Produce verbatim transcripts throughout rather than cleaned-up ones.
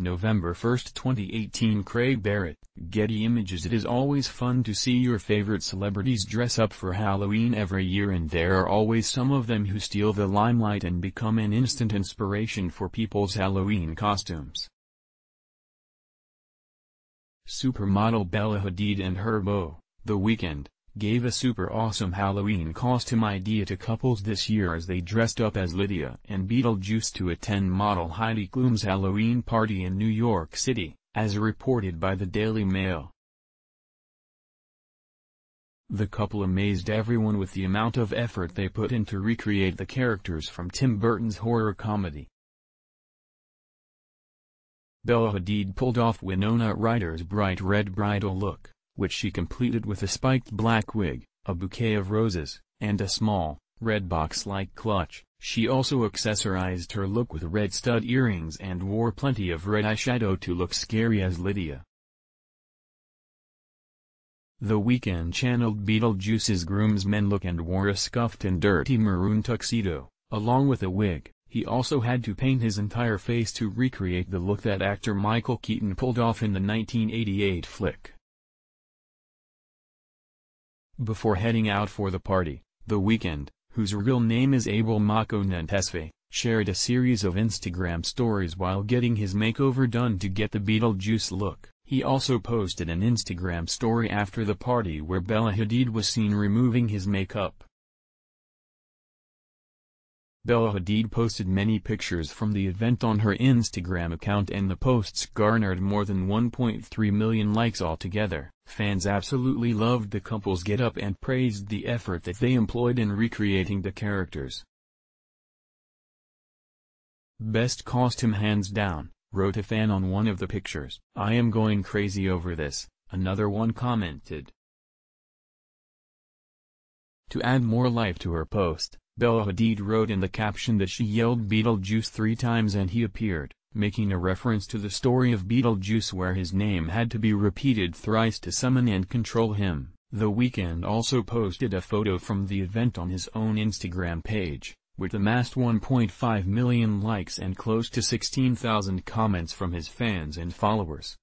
November first twenty eighteen Craig Barritt, Getty Images. It is always fun to see your favorite celebrities dress up for Halloween every year, and there are always some of them who steal the limelight and become an instant inspiration for people's Halloween costumes. Supermodel Bella Hadid and her beau, The Weeknd, gave a super awesome Halloween costume idea to couples this year as they dressed up as Lydia and Beetlejuice to attend model Heidi Klum's Halloween party in New York City, as reported by the Daily Mail. The couple amazed everyone with the amount of effort they put in to recreate the characters from Tim Burton's horror comedy. Bella Hadid pulled off Winona Ryder's bright red bridal look, which she completed with a spiked black wig, a bouquet of roses, and a small, red box-like clutch. She also accessorized her look with red stud earrings and wore plenty of red eyeshadow to look scary as Lydia. The Weeknd channeled Beetlejuice's groomsmen look and wore a scuffed and dirty maroon tuxedo, along with a wig. He also had to paint his entire face to recreate the look that actor Michael Keaton pulled off in the nineteen eighty-eight flick. Before heading out for the party, The Weeknd, whose real name is Abel Makkonen Tesfaye, shared a series of Instagram stories while getting his makeover done to get the Beetlejuice look. He also posted an Instagram story after the party where Bella Hadid was seen removing his makeup. Bella Hadid posted many pictures from the event on her Instagram account, and the posts garnered more than one point three million likes altogether. Fans absolutely loved the couple's get-up and praised the effort that they employed in recreating the characters. "Best costume hands down," wrote a fan on one of the pictures. "I am going crazy over this," another one commented. To add more life to her post, Bella Hadid wrote in the caption that she yelled Beetlejuice three times and he appeared, making a reference to the story of Beetlejuice where his name had to be repeated thrice to summon and control him. The Weeknd also posted a photo from the event on his own Instagram page, which amassed one point five million likes and close to sixteen thousand comments from his fans and followers.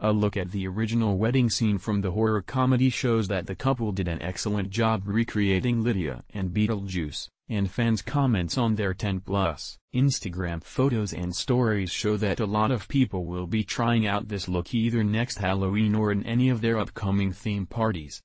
A look at the original wedding scene from the horror comedy shows that the couple did an excellent job recreating Lydia and Beetlejuice, and fans' comments on their ten plus Instagram photos and stories show that a lot of people will be trying out this look either next Halloween or in any of their upcoming theme parties.